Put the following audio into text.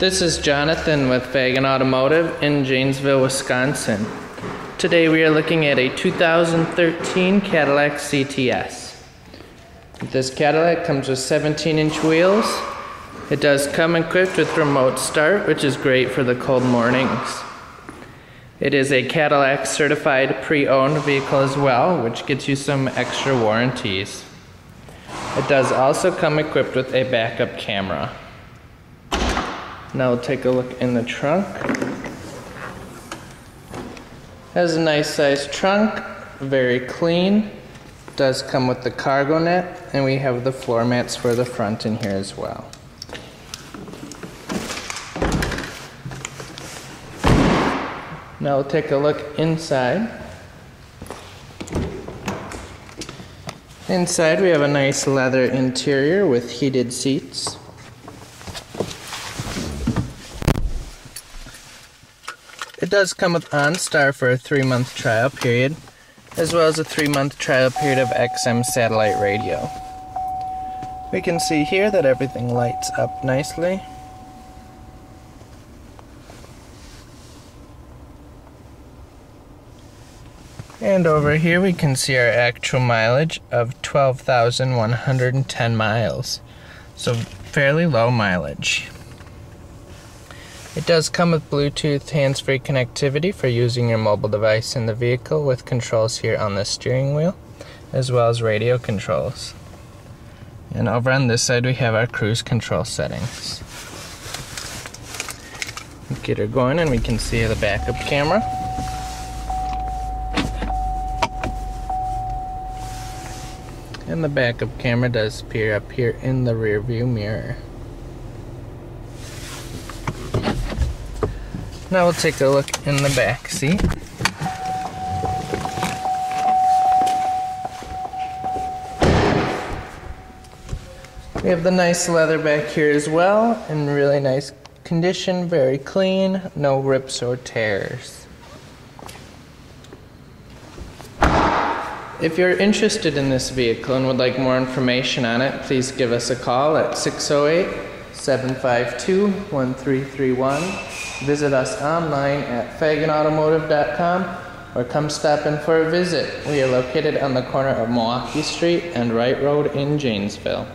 This is Jonathan with Fagan Automotive in Janesville, Wisconsin. Today we are looking at a 2013 Cadillac CTS. This Cadillac comes with 17-inch wheels. It does come equipped with remote start, which is great for the cold mornings. It is a Cadillac certified pre-owned vehicle as well, which gets you some extra warranties. It does also come equipped with a backup camera. Now we'll take a look in the trunk. Has a nice sized trunk, very clean. Does come with the cargo net, and we have the floor mats for the front in here as well. Now we'll take a look inside. Inside we have a nice leather interior with heated seats. It does come with OnStar for a 3-month trial period, as well as a 3-month trial period of XM satellite radio. We can see here that everything lights up nicely. And over here we can see our actual mileage of 12,110 miles. So fairly low mileage. It does come with Bluetooth hands-free connectivity for using your mobile device in the vehicle, with controls here on the steering wheel, as well as radio controls. And over on this side we have our cruise control settings. We'll get her going and we can see the backup camera. And the backup camera does appear up here in the rear view mirror. Now we'll take a look in the back seat. We have the nice leather back here as well, in really nice condition, very clean, no rips or tears. If you're interested in this vehicle and would like more information on it, please give us a call at 608-752-1331. Visit us online at faganautomotive.com or come stop in for a visit. We are located on the corner of Milwaukee Street and Wright Road in Janesville.